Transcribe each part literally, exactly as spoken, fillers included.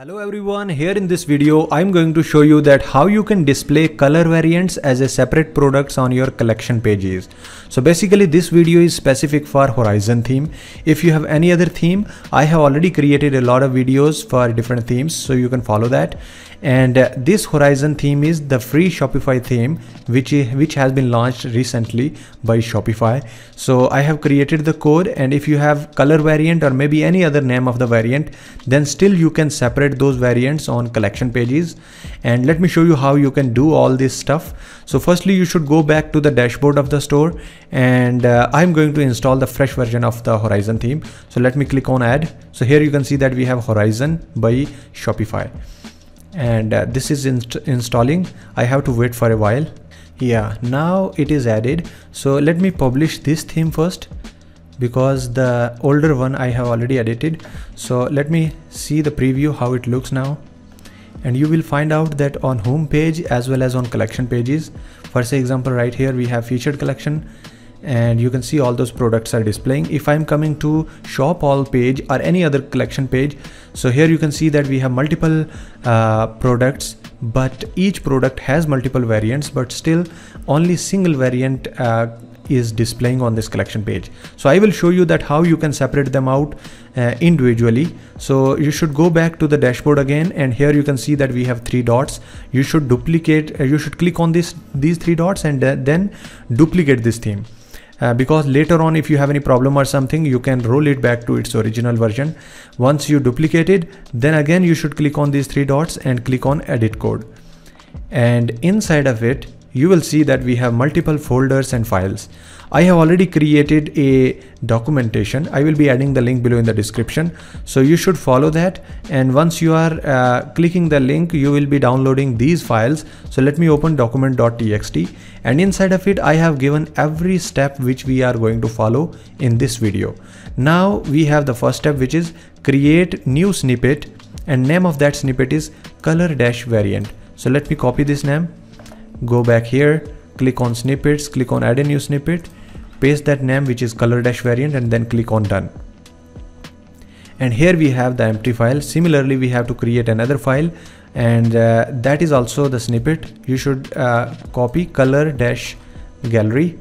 Hello everyone, here in this video I'm going to show you that how you can display color variants as a separate products on your collection pages. So basically this video is specific for Horizon theme. If you have any other theme, I have already created a lot of videos for different themes, so you can follow that. And uh, this Horizon theme is the free Shopify theme which which has been launched recently by Shopify. So I have created the code, and if you have color variant or maybe any other name of the variant, then still you can separate those variants on collection pages. And let me show you how you can do all this stuff. So firstly, you should go back to the dashboard of the store, and uh, I'm going to install the fresh version of the Horizon theme. So let me click on add. So here you can see that we have Horizon by Shopify, and uh, this is inst installing. I have to wait for a while. Yeah, now it is added. So let me publish this theme first, because the older one I have already edited. So let me see the preview how it looks now, and you will find out that on home page as well as on collection pages. For say example, right here we have featured collection, and you can see all those products are displaying. If I'm coming to shop all page or any other collection page, so here you can see that we have multiple uh, products, but each product has multiple variants, but still only single variant uh, is displaying on this collection page. So I will show you that how you can separate them out uh, individually. So you should go back to the dashboard again, and here you can see that we have three dots. You should duplicate uh, you should click on this these three dots and uh, then duplicate this theme, uh, because later on if you have any problem or something, you can roll it back to its original version. Once you duplicate it, then again you should click on these three dots and click on edit code, and inside of it you will see that we have multiple folders and files. I have already created a documentation. I will be adding the link below in the description, so you should follow that. And once you are uh, clicking the link, you will be downloading these files. So let me open document dot t x t, and inside of it I have given every step which we are going to follow in this video. Now we have the first step, which is create new snippet, and name of that snippet is color-variant. So let me copy this name, go back here, click on snippets, click on add a new snippet, paste that name which is color-variant, and then click on done. And here we have the empty file. Similarly, we have to create another file, and uh, that is also the snippet. You should uh, copy color-gallery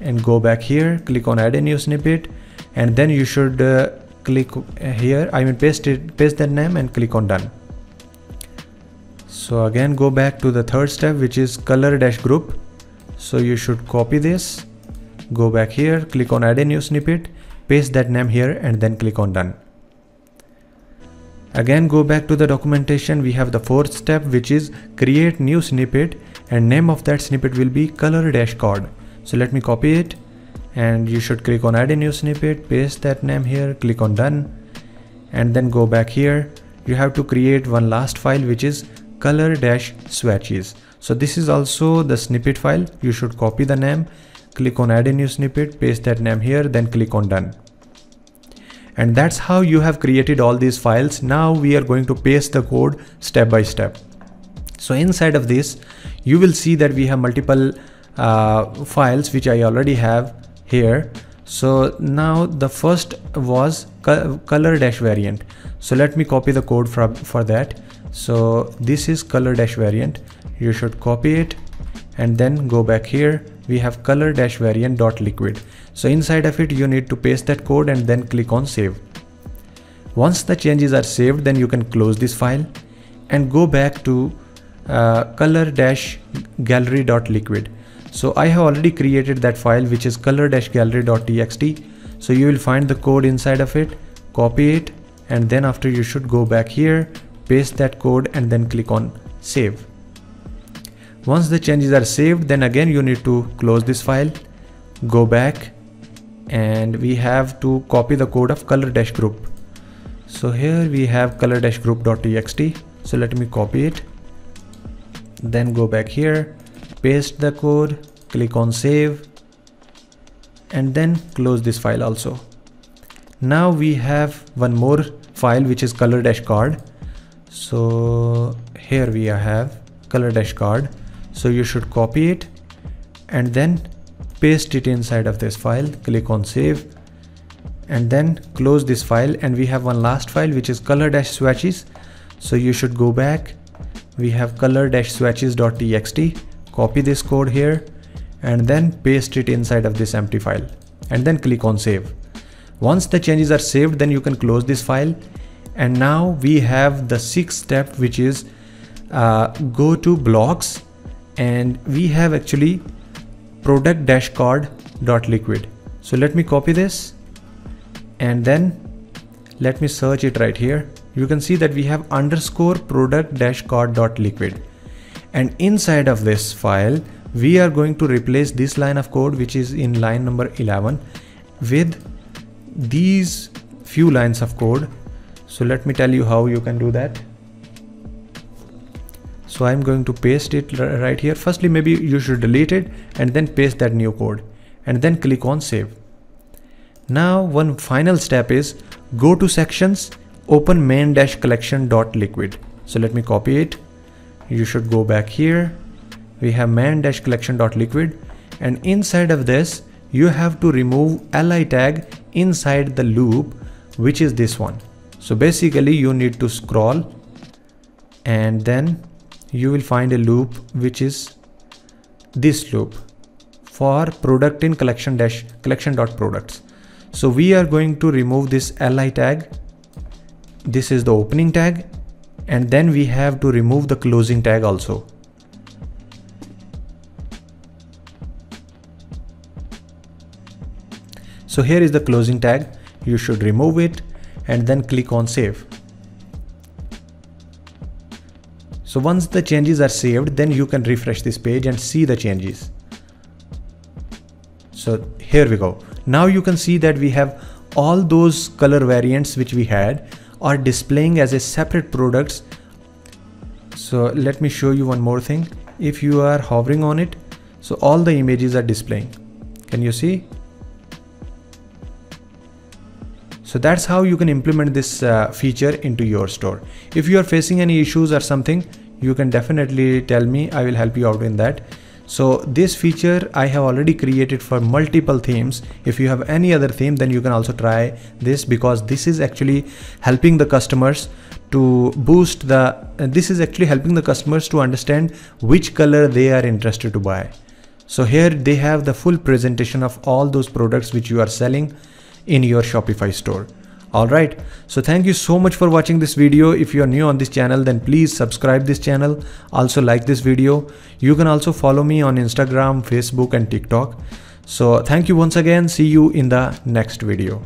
and go back here, click on add a new snippet, and then you should uh, click here, I mean paste it, paste that name and click on done. So again go back to the third step, which is color-group. So you should copy this, go back here, click on add a new snippet, paste that name here, and then click on done. Again go back to the documentation. We have the fourth step, which is create new snippet, and name of that snippet will be color-card. So let me copy it, and you should click on add a new snippet, paste that name here, click on done, and then go back here. You have to create one last file, which is color-swatches. So this is also the snippet file. You should copy the name, click on add a new snippet, paste that name here, then click on done. And that's how you have created all these files. Now we are going to paste the code step by step. So inside of this you will see that we have multiple uh, files which I already have here. So now the first was color-variant. So let me copy the code for, for that. So this is color-variant. You should copy it, and then go back here. We have color-variant.liquid. So inside of it you need to paste that code, and then click on save. Once the changes are saved, then you can close this file and go back to uh, color-gallery.liquid. So I have already created that file, which is color-gallery.txt. So you will find the code inside of it, copy it, and then after you should go back here, paste that code, and then click on save. Once the changes are saved, then again you need to close this file, go back, and we have to copy the code of color-group. So here we have color-group.txt. So let me copy it, then go back here, paste the code, click on save, and then close this file also. Now we have one more file, which is color-card. So here we have color-card. So you should copy it, and then paste it inside of this file, click on save, and then close this file. And we have one last file, which is color-swatches. So you should go back. We have color-swatches.txt. Copy this code here and then paste it inside of this empty file and then click on save. Once the changes are saved, then you can close this file. And now we have the sixth step, which is uh, go to blocks, and we have actually product-card.liquid. So let me copy this and then let me search it right here. You can see that we have underscore product-card.liquid, and inside of this file we are going to replace this line of code, which is in line number eleven, with these few lines of code. So let me tell you how you can do that. So I'm going to paste it right here. Firstly, maybe you should delete it and then paste that new code and then click on save. Now one final step is go to sections, open main-collection.liquid. So let me copy it. You should go back here. We have main-collection.liquid, and inside of this you have to remove li tag inside the loop, which is this one. So basically you need to scroll and then you will find a loop, which is this loop for product in collection dash collection dot products. So we are going to remove this li tag. This is the opening tag, and then we have to remove the closing tag also. So here is the closing tag. You should remove it and then click on save. So once the changes are saved, then you can refresh this page and see the changes. So here we go. Now you can see that we have all those color variants which we had are displaying as a separate products. So let me show you one more thing. If you are hovering on it, so all the images are displaying. Can you see? So that's how you can implement this uh, feature into your store. If you are facing any issues or something, you can definitely tell me. I will help you out in that. So this feature I have already created for multiple themes. If you have any other theme, then you can also try this, because this is actually helping the customers to boost the, this is actually helping the customers to understand which color they are interested to buy. So here they have the full presentation of all those products which you are selling in your Shopify store. Alright, so thank you so much for watching this video. If you are new on this channel, then please subscribe this channel. Also like this video. You can also follow me on Instagram, Facebook and TikTok. So thank you once again. See you in the next video.